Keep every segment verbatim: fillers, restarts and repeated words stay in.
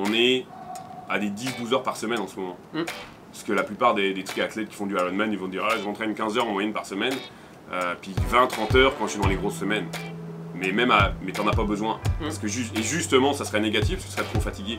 on est à des dix douze heures par semaine en ce moment. Mm. Parce que la plupart des, des triathlètes qui font du Ironman, ils vont dire ah, je m'entraîne quinze heures en moyenne par semaine, euh, puis vingt trente heures quand je suis dans les grosses semaines. Mais même à, mais t'en as pas besoin. Mm. Parce que ju et justement, ça serait négatif, parce que tu serais trop fatigué.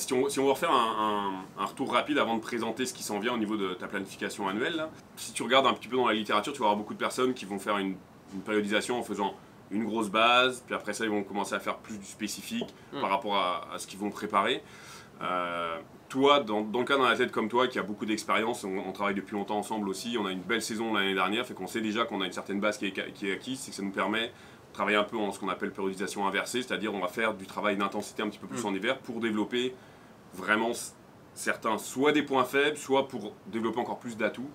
Si on, si on veut refaire un, un, un retour rapide avant de présenter ce qui s'en vient au niveau de ta planification annuelle, là, si tu regardes un petit peu dans la littérature, tu vas avoir beaucoup de personnes qui vont faire une, une périodisation en faisant une grosse base, puis après ça ils vont commencer à faire plus du spécifique mmh. par rapport à, à ce qu'ils vont préparer. Euh, toi, dans, dans le cas d'un athlète comme toi qui a beaucoup d'expérience, on, on travaille depuis longtemps ensemble aussi, on a une belle saison l'année dernière, fait qu'on sait déjà qu'on a une certaine base qui est, qui est acquise, c'est que ça nous permet de travailler un peu en ce qu'on appelle périodisation inversée, c'est-à-dire on va faire du travail d'intensité un petit peu plus mmh. en hiver pour développer vraiment certains, soit des points faibles, soit pour développer encore plus d'atouts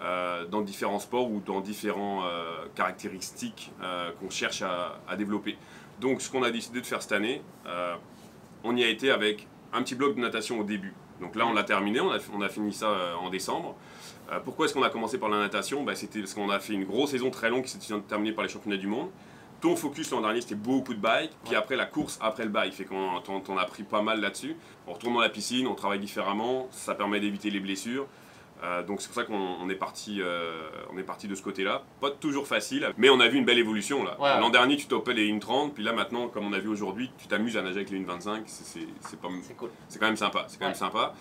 euh, dans différents sports ou dans différents euh, caractéristiques euh, qu'on cherche à, à développer. Donc ce qu'on a décidé de faire cette année, euh, on y a été avec un petit bloc de natation au début. Donc là on l'a terminé, on a, on a fini ça euh, en décembre. Euh, pourquoi est-ce qu'on a commencé par la natation? Bah, c'était parce qu'on a fait une grosse saison très longue qui s'est terminée par les championnats du monde. Ton focus l'an dernier c'était beaucoup de bike, puis après la course après le bike, fait qu'on t'en a pris pas mal là-dessus. On retourne dans la piscine, on travaille différemment, ça permet d'éviter les blessures. Euh, donc c'est pour ça qu'on est parti, euh, on est parti de ce côté-là. Pas toujours facile, mais on a vu une belle évolution là. Ouais. L'an dernier tu topais les une trente, puis là maintenant comme on a vu aujourd'hui, tu t'amuses à nager avec les une vingt-cinq, c'est cool. C'est quand même sympa, c'est quand ouais. même sympa.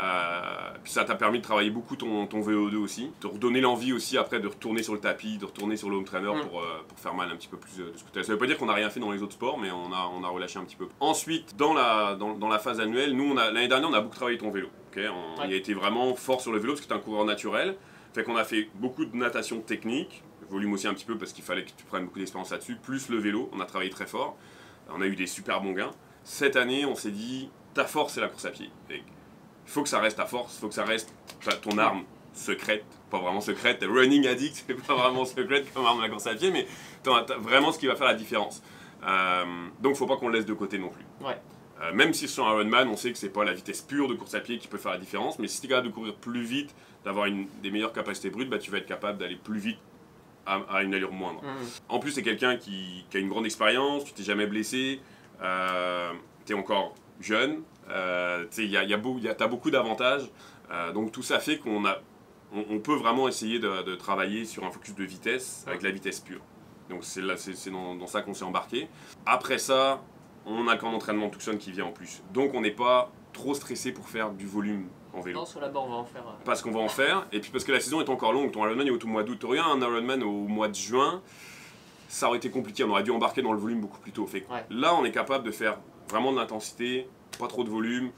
Euh, puis ça t'a permis de travailler beaucoup ton, ton V O deux aussi, te redonner l'envie aussi après de retourner sur le tapis, de retourner sur le home trainer mmh. pour, euh, pour faire mal un petit peu plus de ce côté-là. Ça veut pas dire qu'on n'a rien fait dans les autres sports, mais on a, on a relâché un petit peu. Ensuite, dans la, dans, dans la phase annuelle, nous l'année dernière on a beaucoup travaillé ton vélo. Okay, on ouais. y a été vraiment fort sur le vélo parce que tu es un coureur naturel. Fait qu'on a fait beaucoup de natation technique, volume aussi un petit peu parce qu'il fallait que tu prennes beaucoup d'expérience là-dessus, plus le vélo, on a travaillé très fort. On a eu des super bons gains. Cette année, on s'est dit, ta force c'est la course à pied. Il faut que ça reste ta force, il faut que ça reste ton arme secrète, pas vraiment secrète, running addict, c'est pas vraiment secrète comme arme de la course à pied, mais t'as, t'as vraiment ce qui va faire la différence. Euh, donc faut pas qu'on le laisse de côté non plus. Ouais. Euh, même si sur un Ironman, on sait que c'est pas la vitesse pure de course à pied qui peut faire la différence, mais si tu es capable de courir plus vite, d'avoir des meilleures capacités brutes, bah, tu vas être capable d'aller plus vite à, à une allure moindre. Mmh. En plus, c'est quelqu'un qui, qui a une grande expérience, tu t'es jamais blessé, euh, tu es encore jeune, euh, tu y a, y a beau, y a, t'as beaucoup d'avantages, euh, donc tout ça fait qu'on a, on, on peut vraiment essayer de, de travailler sur un focus de vitesse avec mmh. la vitesse pure. Donc c'est dans, dans ça qu'on s'est embarqué. Après ça, on a qu'un entraînement Tucson qui vient en plus. Donc on n'est pas trop stressé pour faire du volume en vélo. Non, sur la barre on va en faire. Parce qu'on va en faire, et puis parce que la saison est encore longue. Ton Ironman est au mois d'août. Tu aurais un Ironman au mois de juin, ça aurait été compliqué. On aurait dû embarquer dans le volume beaucoup plus tôt. Fait que ouais. Là, on est capable de faire vraiment de l'intensité, pas trop de volume.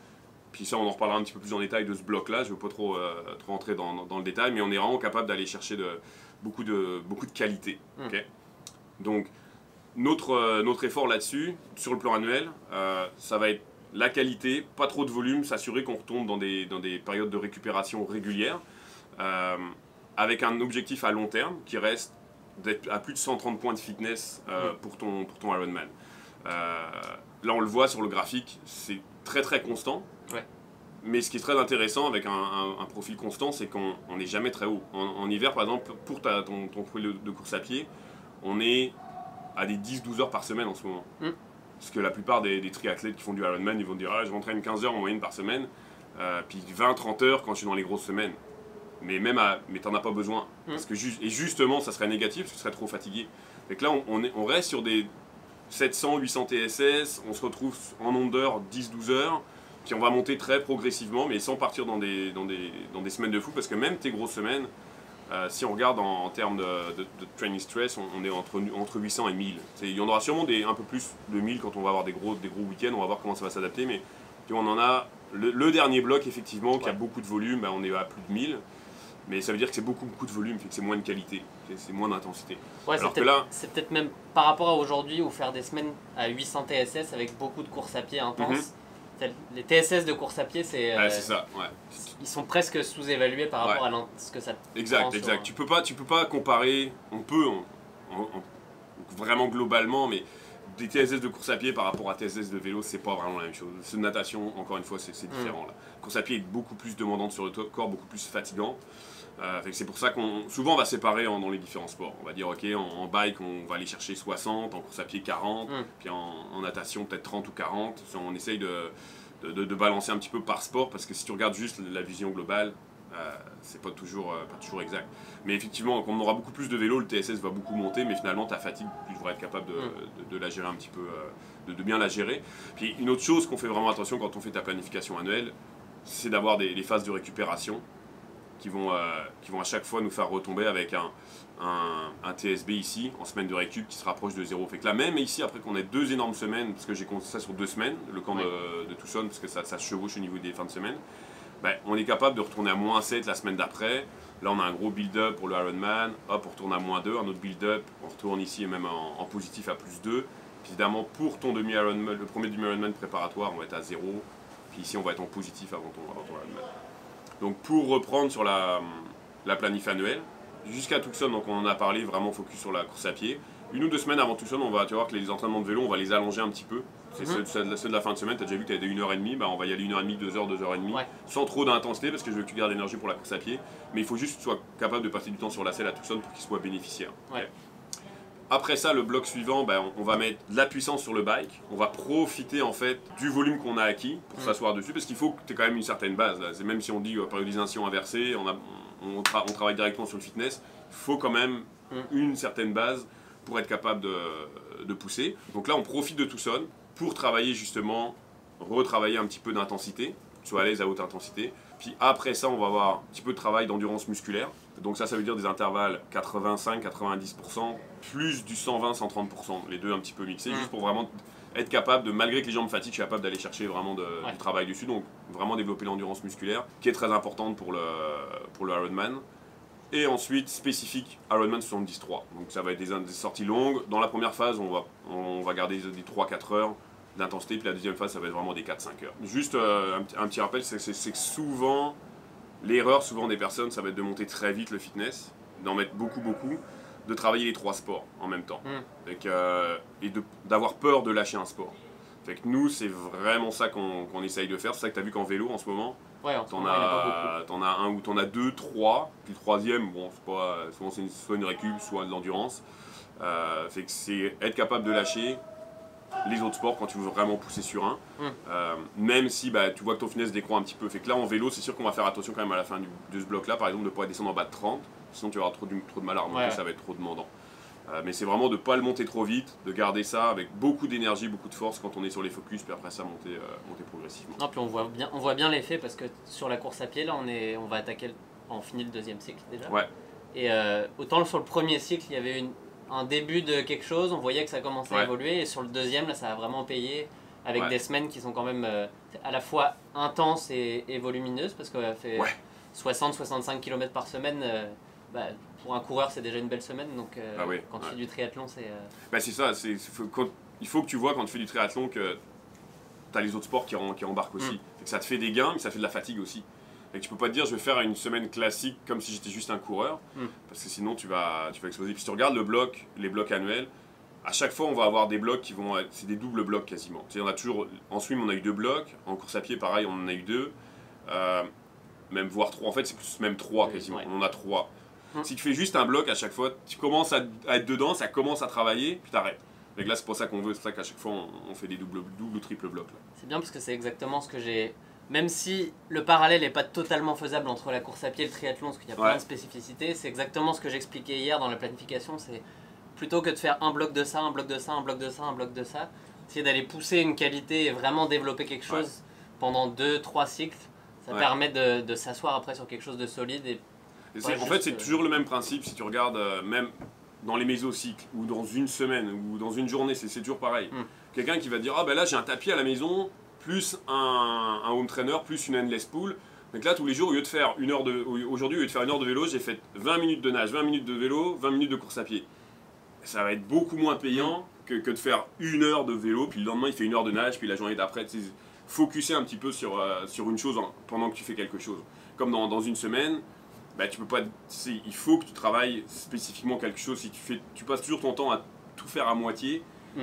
Puis ça, on en reparlera un petit peu plus en détail de ce bloc-là. Je ne veux pas trop, euh, trop entrer dans, dans, dans le détail, mais on est vraiment capable d'aller chercher de, beaucoup, de, beaucoup de qualité. Mm. Okay, donc, Notre, euh, notre effort là-dessus, sur le plan annuel, euh, ça va être la qualité, pas trop de volume, s'assurer qu'on retombe dans des, dans des périodes de récupération régulières, euh, avec un objectif à long terme qui reste d'être à plus de cent trente points de fitness euh, pour, ton, pour ton Ironman. Euh, là, on le voit sur le graphique, c'est très très constant. Ouais. Mais ce qui est très intéressant avec un, un, un profil constant, c'est qu'on n'est jamais très haut. En, en hiver, par exemple, pour ta, ton, ton profil de, de course à pied, on est à des dix douze heures par semaine en ce moment. Mm. Parce que la plupart des, des triathlètes qui font du Ironman, ils vont dire ah, je m'entraîne quinze heures en moyenne par semaine, euh, puis vingt trente heures quand je suis dans les grosses semaines. Mais même à, mais t'en as pas besoin. Mm. Parce que ju et justement, ça serait négatif, parce que tu serais trop fatigué. Donc là, on, on, est, on reste sur des sept cents huit cents T S S, on se retrouve en nombre d'heures dix douze heures, puis on va monter très progressivement, mais sans partir dans des, dans des, dans des semaines de fou, parce que même tes grosses semaines, Euh, si on regarde en, en termes de, de, de training stress, on, on est entre, entre huit cents et mille. Il y en aura sûrement des, un peu plus de mille quand on va avoir des gros, des gros week-ends, on va voir comment ça va s'adapter. Mais on en a le, le dernier bloc, effectivement, ouais. qui a beaucoup de volume, bah, on est à plus de mille. Mais ça veut dire que c'est beaucoup, beaucoup de volume, fait que c'est moins de qualité, c'est moins d'intensité. Ouais, alors que là, c'est peut-être même par rapport à aujourd'hui où faire des semaines à huit cents T S S avec beaucoup de courses à pied intenses. Mm-hmm. Les T S S de course à pied, c'est ah, euh, ça, ouais. Ils sont presque sous-évalués par rapport ouais. à ce que ça exact, exact. Sur, hein. Tu peux pas, tu peux pas comparer, on peut, on, on, on, vraiment globalement, mais des T S S de course à pied par rapport à T S S de vélo, c'est pas vraiment la même chose. Ce natation, encore une fois, c'est différent. Mm. Là. La course à pied est beaucoup plus demandante sur le corps, beaucoup plus fatigant. Euh, c'est pour ça qu'on souvent on va séparer en, dans les différents sports. On va dire ok, en, en bike on va aller chercher soixante, en course à pied quarante, mm. puis en, en natation peut-être trente ou quarante. On essaye de, de, de, de balancer un petit peu par sport, parce que si tu regardes juste la vision globale, euh, c'est pas toujours, euh, pas toujours exact. Mais effectivement, quand on aura beaucoup plus de vélo, le T S S va beaucoup monter, mais finalement ta fatigue, tu devrais être capable de, mm. de, de la gérer un petit peu, euh, de, de bien la gérer. Puis une autre chose qu'on fait vraiment attention quand on fait ta planification annuelle, c'est d'avoir des, des phases de récupération qui vont, euh, qui vont à chaque fois nous faire retomber avec un, un, un T S B ici, en semaine de récup, qui se rapproche de zéro. Fait que là, même ici, après qu'on ait deux énormes semaines, parce que j'ai compté ça sur deux semaines, le camp oui. de, de Tucson, parce que ça, ça se chevauche au niveau des fins de semaine, bah, on est capable de retourner à moins sept la semaine d'après. Là, on a un gros build-up pour le Ironman, hop, on retourne à moins deux, un autre build-up, on retourne ici, et même en, en positif à plus deux. Puis évidemment, pour ton demi Ironman, le premier demi-Ironman préparatoire, on va être à zéro, puis ici, on va être en positif avant ton, avant ton Ironman. Donc pour reprendre sur la, la planif annuelle, jusqu'à Tucson, donc on en a parlé, vraiment focus sur la course à pied. Une ou deux semaines avant Tucson, on va, tu vas voir que les entraînements de vélo, on va les allonger un petit peu. C'est mm-hmm. ceux, ceux de la fin de semaine, tu as déjà vu que tu as des une heure trente, bah on va y aller une heure trente, deux heures, deux heures trente, ouais. sans trop d'intensité, parce que je veux que tu gardes l'énergie pour la course à pied. Mais il faut juste que tu sois capable de passer du temps sur la selle à Tucson pour qu'il soit bénéficiaire. Ouais. Okay. Après ça, le bloc suivant, bah, on va mettre de la puissance sur le bike. On va profiter en fait du volume qu'on a acquis pour mmh. s'asseoir dessus, parce qu'il faut que tu aies quand même une certaine base. Là. Même si on dit euh, périodisation inversée, on, a, on, tra on travaille directement sur le fitness, il faut quand même mmh. une certaine base pour être capable de, de pousser. Donc là, on profite de Tucson pour travailler justement, retravailler un petit peu d'intensité, soit à l'aise à haute intensité. Puis après ça, on va avoir un petit peu de travail d'endurance musculaire. Donc ça, ça veut dire des intervalles quatre-vingt-cinq à quatre-vingt-dix pour cent, plus du cent vingt à cent trente pour cent, les deux un petit peu mixés, mmh. juste pour vraiment être capable de, malgré que les jambes fatiguent, je suis capable d'aller chercher vraiment de, ouais. du travail dessus. Donc vraiment développer l'endurance musculaire, qui est très importante pour le, pour le Ironman. Et ensuite, spécifique Ironman soixante-dix-trois. Donc ça va être des, des sorties longues. Dans la première phase, on va, on va garder des trois à quatre heures d'intensité, puis la deuxième phase, ça va être vraiment des quatre à cinq heures. Juste euh, un, un petit rappel, c'est que souvent, l'erreur souvent des personnes, ça va être de monter très vite le fitness, d'en mettre beaucoup, beaucoup, de travailler les trois sports en même temps, mm. fait que, euh, et d'avoir peur de lâcher un sport. Fait que nous, c'est vraiment ça qu'on qu'on essaye de faire. C'est ça que tu as vu qu'en vélo, en ce moment, ouais, t'en as, t'en as un ou t'en as deux, trois, puis le troisième, bon, c'est pas, souvent c'est soit une récup, soit de l'endurance. Euh, fait que c'est être capable de lâcher les autres sports quand tu veux vraiment pousser sur un, mm. euh, même si bah, tu vois que ton fitness décroît un petit peu. Fait que là en vélo, c'est sûr qu'on va faire attention quand même à la fin du, de ce bloc là, par exemple, de ne pas descendre en bas de trente, sinon tu vas avoir trop, trop de mal à remonter, ouais. ça va être trop demandant. Euh, mais c'est vraiment de ne pas le monter trop vite, de garder ça avec beaucoup d'énergie, beaucoup de force quand on est sur les focus, puis après ça monter, euh, monter progressivement. Non, puis on voit bien, on voit bien l'effet, parce que sur la course à pied là, on, est, on va attaquer, le, on finit le deuxième cycle déjà. Ouais. Et euh, autant sur le premier cycle, il y avait une un début de quelque chose, on voyait que ça commençait ouais. à évoluer, et sur le deuxième, là, ça a vraiment payé avec ouais. des semaines qui sont quand même euh, à la fois intenses et, et volumineuses, parce qu'on a fait ouais. soixante à soixante-cinq kilomètres par semaine. Euh, bah, pour un coureur, c'est déjà une belle semaine, donc euh, ah oui. quand tu ouais. fais du triathlon, c'est... Euh... Bah, c'est ça, c'est, faut, quand, il faut que tu vois quand tu fais du triathlon que tu as les autres sports qui, en, qui embarquent aussi. Mm. Fait que ça te fait des gains, mais ça fait de la fatigue aussi. Et tu peux pas te dire je vais faire une semaine classique comme si j'étais juste un coureur, mm. parce que sinon tu vas, tu vas exploser. Puis si tu regardes le bloc, les blocs annuels, à chaque fois on va avoir des blocs qui vont, c'est des doubles blocs quasiment. On a toujours, en swim on a eu deux blocs, en course à pied pareil on en a eu deux, euh, même voire trois, en fait c'est plus même trois quasiment, ouais. on en a trois. Mm. Si tu fais juste un bloc à chaque fois, tu commences à, à être dedans, ça commence à travailler, puis t'arrêtes. Et là c'est pour ça qu'on veut, c'est ça qu'à chaque fois on, on fait des doubles, doubles ou triples blocs. C'est bien parce que c'est exactement ce que j'ai... Même si le parallèle n'est pas totalement faisable entre la course à pied et le triathlon, parce qu'il y a ouais. plein de spécificités, c'est exactement ce que j'expliquais hier dans la planification, c'est plutôt que de faire un bloc de ça, un bloc de ça, un bloc de ça, un bloc de ça, essayer d'aller pousser une qualité et vraiment développer quelque chose ouais. pendant deux, trois cycles, ça ouais. permet de, de s'asseoir après sur quelque chose de solide. Et, et ouais, en fait, c'est euh... toujours le même principe, si tu regardes euh, même dans les mésocycles, ou dans une semaine, ou dans une journée, c'est toujours pareil. Mm. Quelqu'un qui va dire « Ah ben là, j'ai un tapis à la maison », plus un, un home trainer, plus une endless pool. Donc là, tous les jours, au lieu de faire une heure de, aujourd'hui, au lieu de faire une heure de vélo, j'ai fait vingt minutes de nage, vingt minutes de vélo, vingt minutes de course à pied. Ça va être beaucoup moins payant que, que de faire une heure de vélo, puis le lendemain, il fait une heure de nage, puis la journée d'après, tu sais, focuser un petit peu sur, euh, sur une chose pendant que tu fais quelque chose. Comme dans, dans une semaine, bah, tu peux pas, tu sais, il faut que tu travailles spécifiquement quelque chose. Si tu, fais, tu passes toujours ton temps à tout faire à moitié, mm. tu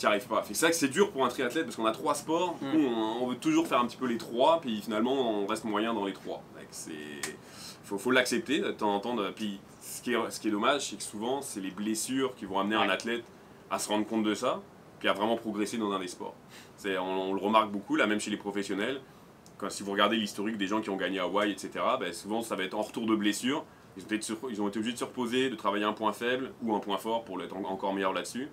n'y arrives pas. C'est ça que c'est dur pour un triathlète parce qu'on a trois sports, du coup, mm. on, on veut toujours faire un petit peu les trois, puis finalement on reste moyen dans les trois. Il faut, faut l'accepter de temps en temps. De, puis ce qui est, ce qui est dommage, c'est que souvent, c'est les blessures qui vont amener ouais. un athlète à se rendre compte de ça, puis à vraiment progresser dans un des sports. On, on le remarque beaucoup, là, même chez les professionnels. Quand, si vous regardez l'historique des gens qui ont gagné à Hawaï, et cetera, ben, souvent, ça va être en retour de blessure. Ils ont, été sur, ils ont été obligés de se reposer, de travailler un point faible ou un point fort pour être en, encore meilleur là-dessus,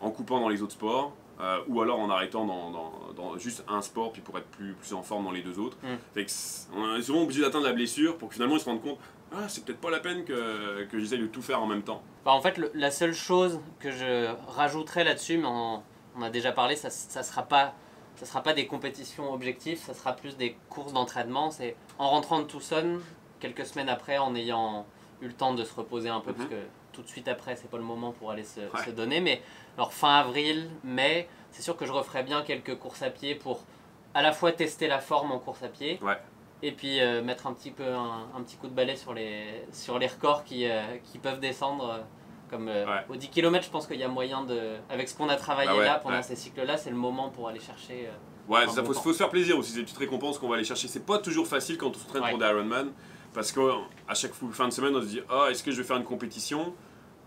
en coupant dans les autres sports. Euh, ou alors en arrêtant dans, dans, dans juste un sport puis pour être plus, plus en forme dans les deux autres. Mmh. Fait que on est souvent obligé d'atteindre la blessure pour que finalement ils se rendent compte « Ah, c'est peut-être pas la peine que, que j'essaye de tout faire en même temps. » Bah, en fait, le, la seule chose que je rajouterais là-dessus, mais on, on a déjà parlé, ça ne sera pas, ça sera pas des compétitions objectives, ça sera plus des courses d'entraînement. C'est en rentrant de Tucson, quelques semaines après, en ayant eu le temps de se reposer un peu, mmh. parce que tout de suite après, c'est pas le moment pour aller se, ouais. se donner, mais alors fin avril, mai, c'est sûr que je referais bien quelques courses à pied pour à la fois tester la forme en course à pied, ouais. et puis euh, mettre un petit peu un, un petit coup de balai sur les sur les records qui euh, qui peuvent descendre. Comme euh, ouais. au dix kilomètres, je pense qu'il y a moyen de, avec ce qu'on a travaillé bah ouais, là pendant ouais. ces cycles-là, c'est le moment pour aller chercher. Euh, ouais, ça faut, faut se faire plaisir aussi, ces petites récompenses qu'on va aller chercher. C'est pas toujours facile quand on s'entraîne ouais. pour des Ironman. Parce qu'à chaque fin de semaine, on se dit « Ah, est-ce que je vais faire une compétition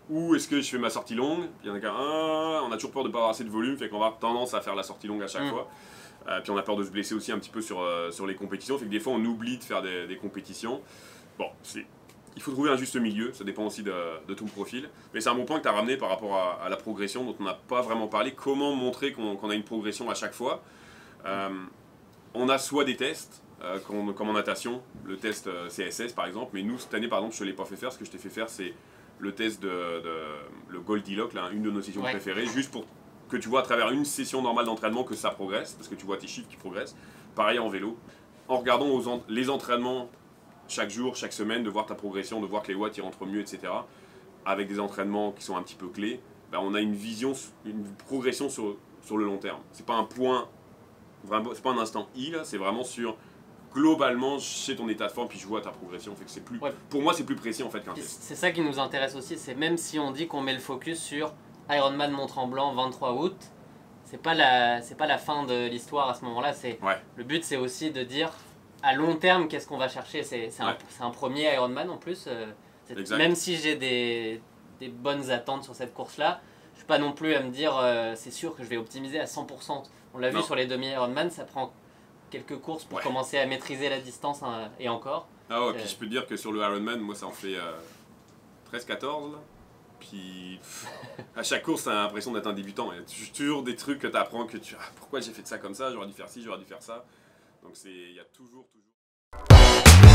ou est-ce que je fais ma sortie longue ?» Il y en a qu'un ah, on a toujours peur de ne pas avoir assez de volume, fait qu'on va avoir tendance à faire la sortie longue à chaque mmh. fois. Euh, puis on a peur de se blesser aussi un petit peu sur, euh, sur les compétitions, fait que des fois on oublie de faire des, des compétitions. Bon, il faut trouver un juste milieu, ça dépend aussi de, de ton profil. Mais c'est un bon point que tu as ramené par rapport à, à la progression dont on n'a pas vraiment parlé. Comment montrer qu'on qu'on a une progression à chaque fois euh, on a soit des tests, Euh, comme, comme en natation, le test euh, C S S par exemple, mais nous cette année par exemple je ne l'ai pas fait faire, ce que je t'ai fait faire c'est le test de, de le Goldilock, là, une de nos sessions ouais. préférées, juste pour que tu vois à travers une session normale d'entraînement que ça progresse, parce que tu vois tes chiffres qui progressent, pareil en vélo, en regardant aux en les entraînements chaque jour, chaque semaine, de voir ta progression, de voir que les watts y rentrent mieux, et cetera, avec des entraînements qui sont un petit peu clés, ben, on a une vision, une progression sur, sur le long terme, c'est pas un point, c'est pas un instant I, c'est vraiment sur globalement, je sais ton état de forme, puis je vois ta progression. Fait que c'est plus, ouais. pour moi, c'est plus précis en fait qu'un test. C'est ça qui nous intéresse aussi, c'est même si on dit qu'on met le focus sur Ironman Mont-Tremblant vingt-trois août, c'est pas la, c'est pas la fin de l'histoire à ce moment-là. C'est ouais. le but, c'est aussi de dire à long terme qu'est-ce qu'on va chercher. C'est un, ouais. un premier Ironman en plus. Même si j'ai des, des bonnes attentes sur cette course-là, je suis pas non plus à me dire euh, c'est sûr que je vais optimiser à cent pour cent. On l'a vu sur les demi Ironman, ça prend quelques courses pour ouais. commencer à maîtriser la distance hein, et encore. Ah ouais, puis je peux te dire que sur le Ironman, moi ça en fait euh, treize quatorze. Puis pff, à chaque course, t'as l'impression d'être un débutant. Il y a toujours des trucs que tu apprends que tu ah, pourquoi j'ai fait ça comme ça, j'aurais dû faire ci, j'aurais dû faire ça. Donc c'est il y a toujours, toujours.